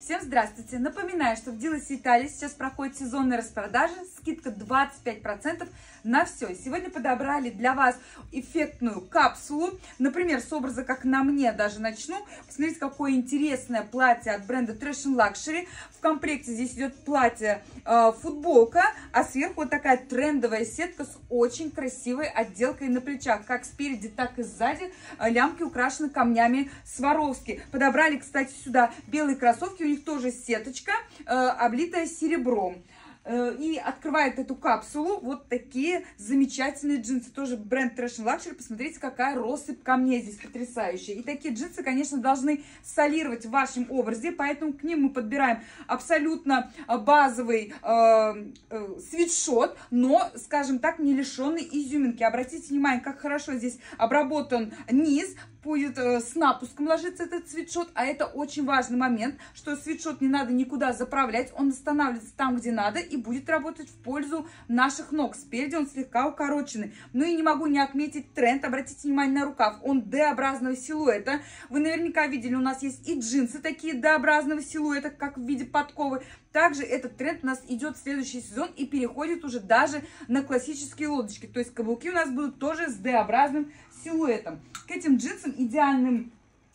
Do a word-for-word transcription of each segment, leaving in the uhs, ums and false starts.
Всем здравствуйте! Напоминаю, что в Dillosi Italia сейчас проходит сезонная распродажа, скидка двадцать пять процентов на все. Сегодня подобрали для вас эффектную капсулу, например, с образа, как на мне, даже начну. Посмотрите, какое интересное платье от бренда Trash and Luxury. В комплекте здесь идет платье, э, футболка, а сверху вот такая трендовая сетка с очень красивой отделкой на плечах. Как спереди, так и сзади лямки украшены камнями Swarovski. Подобрали, кстати, сюда белые кроссовки. У них тоже сеточка, э, облитая серебром. Э, и открывает эту капсулу вот такие замечательные джинсы. Тоже бренд Trash and Luxury. Посмотрите, какая россыпь камней здесь потрясающая. И такие джинсы, конечно, должны солировать в вашем образе. Поэтому к ним мы подбираем абсолютно базовый э, э, свитшот, но, скажем так, не лишенный изюминки. Обратите внимание, как хорошо здесь обработан низ. Будет с напуском ложиться этот свитшот, а это очень важный момент, что свитшот не надо никуда заправлять, он останавливается там, где надо, и будет работать в пользу наших ног. Спереди он слегка укороченный. Ну и не могу не отметить тренд, обратите внимание на рукав, он D-образного силуэта. Вы наверняка видели, у нас есть и джинсы такие D-образного силуэта, как в виде подковы. Также этот тренд у нас идет в следующий сезон и переходит уже даже на классические лодочки. То есть каблуки у нас будут тоже с D-образным силуэтом. К этим джинсам идеальным...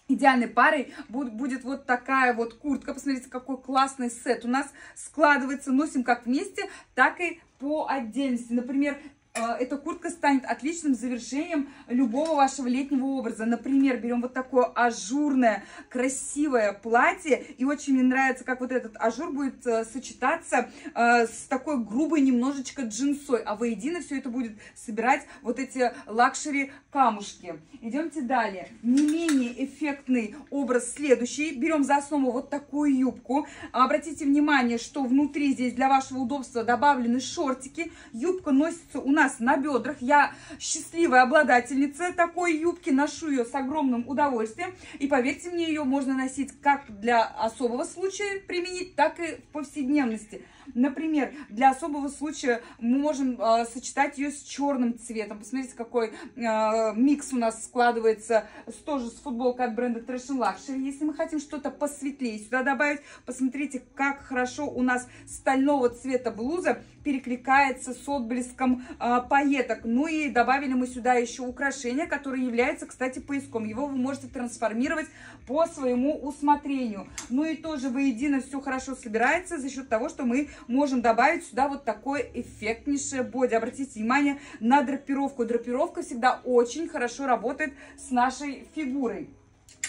Идеальной парой будет вот такая вот куртка. Посмотрите, какой классный сет у нас складывается. Носим как вместе, так и по отдельности. Например, эта куртка станет отличным завершением любого вашего летнего образа. Например, берем вот такое ажурное, красивое платье. И очень мне нравится, как вот этот ажур будет сочетаться с такой грубой немножечко джинсой. А воедино все это будет собирать вот эти лакшери-камушки. Идемте далее. Не менее эффектный образ следующий. Берем за основу вот такую юбку. Обратите внимание, что внутри здесь для вашего удобства добавлены шортики. Юбка носится у нас на бедрах. Я счастливая обладательница такой юбки, ношу ее с огромным удовольствием, и поверьте мне, ее можно носить как для особого случая применить, так и в повседневности. Например, для особого случая мы можем э, сочетать ее с черным цветом. Посмотрите, какой э, микс у нас складывается с, тоже с футболкой от бренда Trash and Luxury. Если мы хотим что-то посветлее сюда добавить, посмотрите, как хорошо у нас стального цвета блуза перекликается с отблеском э, пайеток. Ну и добавили мы сюда еще украшение, которое является, кстати, пояском. Его вы можете трансформировать по своему усмотрению. Ну и тоже воедино все хорошо собирается за счет того, что мы можем добавить сюда вот такое эффектнейшее боди. Обратите внимание на драпировку. Драпировка всегда очень хорошо работает с нашей фигурой.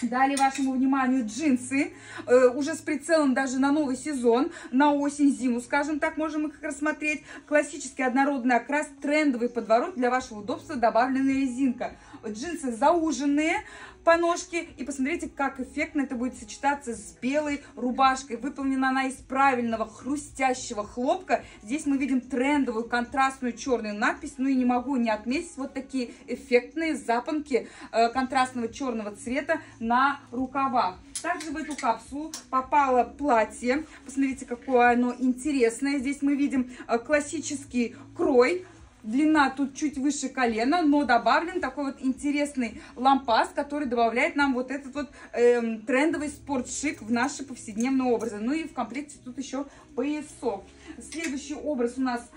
Далее вашему вниманию джинсы, э, уже с прицелом даже на новый сезон, на осень-зиму, скажем так, можем их рассмотреть. Классический однородный окрас, трендовый подворот, для вашего удобства добавлена резинка. Джинсы зауженные по ножке, и посмотрите, как эффектно это будет сочетаться с белой рубашкой. Выполнена она из правильного хрустящего хлопка. Здесь мы видим трендовую контрастную черную надпись, ну и не могу не отметить вот такие эффектные запонки э, контрастного черного цвета на рукавах. Также в эту капсулу попало платье. Посмотрите, какое оно интересное. Здесь мы видим классический крой. Длина тут чуть выше колена, но добавлен такой вот интересный лампас, который добавляет нам вот этот вот эм, трендовый спортшик в наши повседневные образы. Ну и в комплекте тут еще поясок. Следующий образ у нас...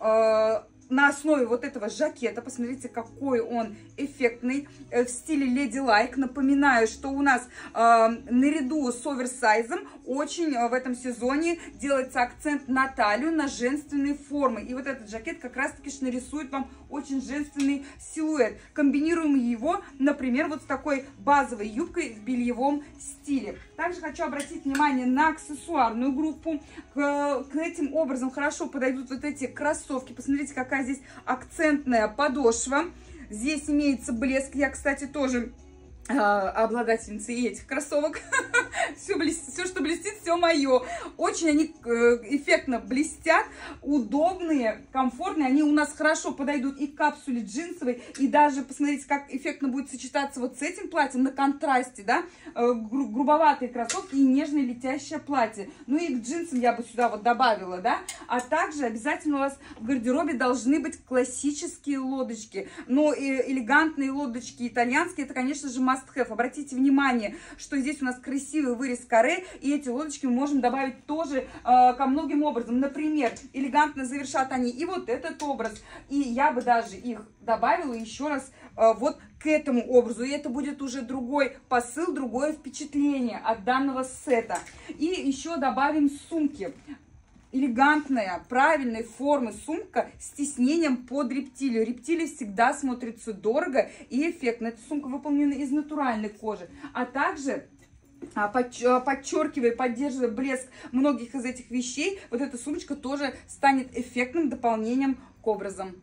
Э На основе вот этого жакета, посмотрите, какой он эффектный, в стиле Леди Лайк. Напоминаю, что у нас э, наряду с оверсайзом очень в этом сезоне делается акцент на талию, на женственные формы. И вот этот жакет как раз-таки нарисует вам очень женственный силуэт. Комбинируем его, например, вот с такой базовой юбкой в бельевом стиле. Также хочу обратить внимание на аксессуарную группу. К, к этим образом хорошо подойдут вот эти кроссовки. Посмотрите, какая здесь акцентная подошва. Здесь имеется блеск. Я, кстати, тоже э, обладательница и этих кроссовок. Все, блестит, все, что блестит, все мое. Очень они эффектно блестят, удобные, комфортные. Они у нас хорошо подойдут и к капсуле джинсовой. И даже, посмотрите, как эффектно будет сочетаться вот с этим платьем на контрасте, да. Гру грубоватые кроссовки и нежное летящее платье. Ну и к джинсам я бы сюда вот добавила, да. А также обязательно у вас в гардеробе должны быть классические лодочки. Но и элегантные лодочки итальянские, это, конечно же, must-have. Обратите внимание, что здесь у нас красивый вырез каре. И эти лодочки мы можем добавить тоже э, ко многим образом. Например, элегантно завершат они и вот этот образ. И я бы даже их добавила еще раз э, вот к этому образу. И это будет уже другой посыл, другое впечатление от данного сета. И еще добавим сумки. Элегантная, правильной формы сумка с тиснением под рептилию. Рептилия всегда смотрится дорого и эффектно. Эта сумка выполнена из натуральной кожи. А также, подчеркивая, поддерживая блеск многих из этих вещей, вот эта сумочка тоже станет эффектным дополнением к образам.